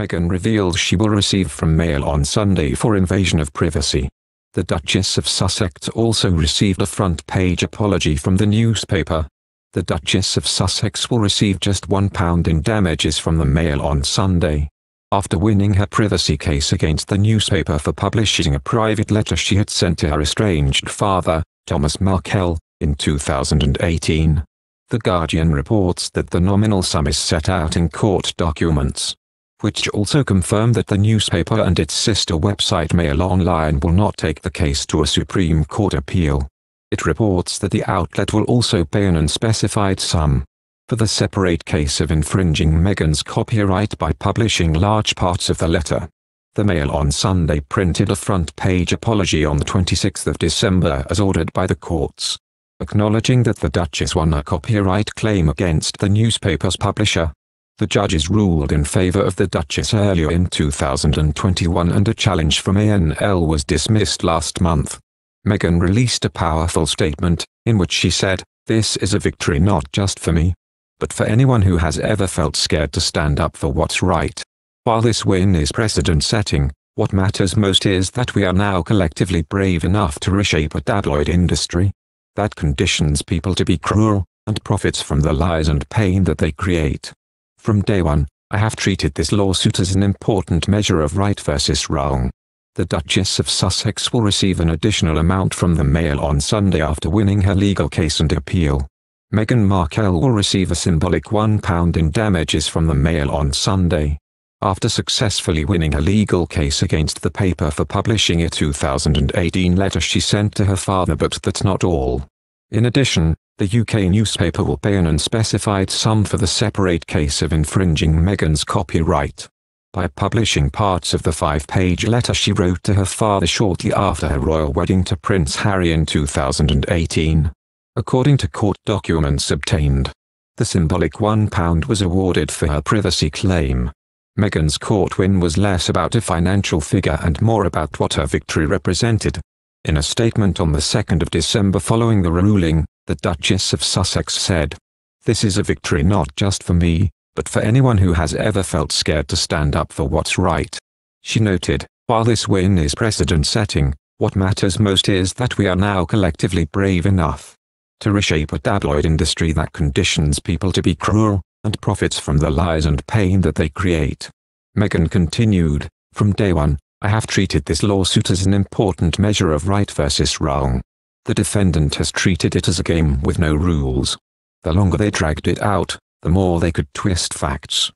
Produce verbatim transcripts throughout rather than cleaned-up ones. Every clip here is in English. Meghan reveals she will receive from Mail on Sunday for invasion of privacy. The Duchess of Sussex also received a front-page apology from the newspaper. The Duchess of Sussex will receive just one pound in damages from the Mail on Sunday, after winning her privacy case against the newspaper for publishing a private letter she had sent to her estranged father, Thomas Markel, in two thousand eighteen. The Guardian reports that the nominal sum is set out in court documents, which also confirm that the newspaper and its sister website Mail Online will not take the case to a Supreme Court appeal. It reports that the outlet will also pay an unspecified sum for the separate case of infringing Meghan's copyright by publishing large parts of the letter. The Mail on Sunday printed a front-page apology on the twenty-sixth of December as ordered by the courts, acknowledging that the Duchess won a copyright claim against the newspaper's publisher. The judges ruled in favor of the Duchess earlier in two thousand twenty-one and a challenge from A N L was dismissed last month. Meghan released a powerful statement, in which she said, "This is a victory not just for me, but for anyone who has ever felt scared to stand up for what's right. While this win is precedent-setting, what matters most is that we are now collectively brave enough to reshape a tabloid industry that conditions people to be cruel, and profits from the lies and pain that they create. From day one, I have treated this lawsuit as an important measure of right versus wrong." The Duchess of Sussex will receive an additional amount from the Mail on Sunday after winning her legal case and appeal. Meghan Markle will receive a symbolic one pound in damages from the Mail on Sunday, after successfully winning her legal case against the paper for publishing a two thousand eighteen letter she sent to her father, but that's not all. In addition, the U K newspaper will pay an unspecified sum for the separate case of infringing Meghan's copyright by publishing parts of the five-page letter she wrote to her father shortly after her royal wedding to Prince Harry in two thousand eighteen. According to court documents obtained, the symbolic one pound was awarded for her privacy claim. Meghan's court win was less about a financial figure and more about what her victory represented. In a statement on the second of December following the ruling, the Duchess of Sussex said, "This is a victory not just for me, but for anyone who has ever felt scared to stand up for what's right." She noted, "While this win is precedent-setting, what matters most is that we are now collectively brave enough to reshape a tabloid industry that conditions people to be cruel, and profits from the lies and pain that they create." Meghan continued, "From day one, I have treated this lawsuit as an important measure of right versus wrong. The defendant has treated it as a game with no rules. The longer they dragged it out, the more they could twist facts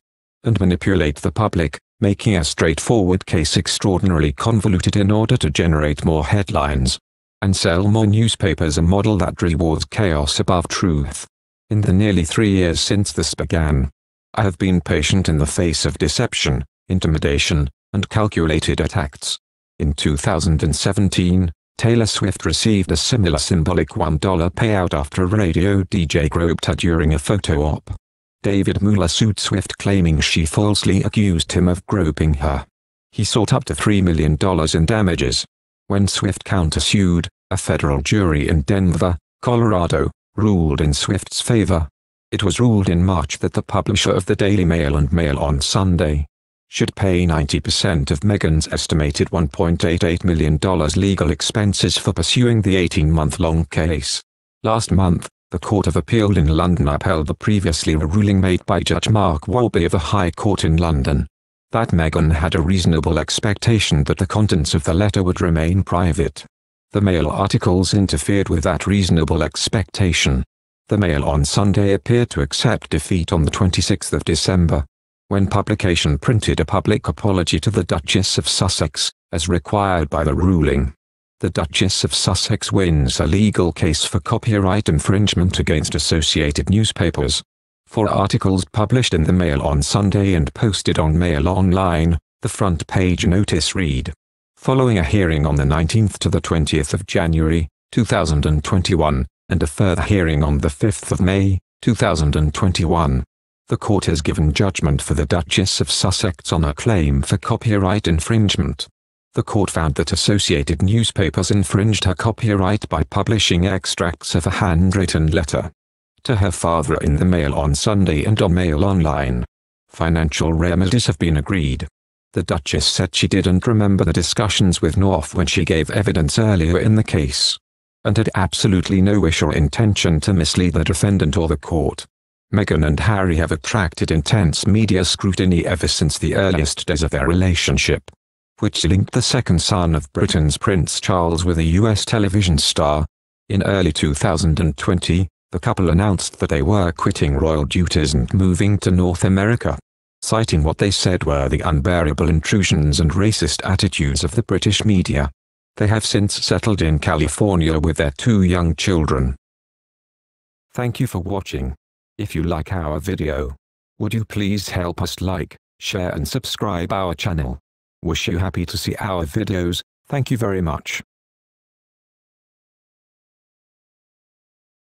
and manipulate the public, making a straightforward case extraordinarily convoluted in order to generate more headlines and sell more newspapers, a model that rewards chaos above truth. In the nearly three years since this began, I have been patient in the face of deception, intimidation, and calculated attacks." In two thousand seventeen, Taylor Swift received a similar symbolic one dollar payout after a radio D J groped her during a photo op. David Mueller sued Swift, claiming she falsely accused him of groping her. He sought up to three million dollars in damages. When Swift countersued, a federal jury in Denver, Colorado, ruled in Swift's favor. It was ruled in March that the publisher of the Daily Mail and Mail on Sunday should pay ninety percent of Meghan's estimated one point eight eight million dollars legal expenses for pursuing the eighteen-month-long case. Last month, the Court of Appeal in London upheld the previously ruling made by Judge Mark Warby of the High Court in London, that Meghan had a reasonable expectation that the contents of the letter would remain private. The Mail articles interfered with that reasonable expectation. The Mail on Sunday appeared to accept defeat on the twenty-sixth of December, when publication printed a public apology to the Duchess of Sussex, as required by the ruling. The Duchess of Sussex wins a legal case for copyright infringement against Associated Newspapers for articles published in the Mail on Sunday and posted on Mail Online. The front page notice read, "Following a hearing on the nineteenth to the twentieth of January, two thousand twenty-one, and a further hearing on the fifth of May, two thousand twenty-one, the court has given judgment for the Duchess of Sussex on her claim for copyright infringement. The court found that Associated Newspapers infringed her copyright by publishing extracts of a handwritten letter to her father in the Mail on Sunday and on Mail Online. Financial remedies have been agreed. The Duchess said she didn't remember the discussions with North when she gave evidence earlier in the case, and had absolutely no wish or intention to mislead the defendant or the court. Meghan and Harry have attracted intense media scrutiny ever since the earliest days of their relationship, which linked the second son of Britain's Prince Charles with a U S television star. In early two thousand twenty, the couple announced that they were quitting royal duties and moving to North America, citing what they said were the unbearable intrusions and racist attitudes of the British media. They have since settled in California with their two young children. Thank you for watching. If you like our video, would you please help us like, share and subscribe our channel? Wish you happy to see our videos. Thank you very much.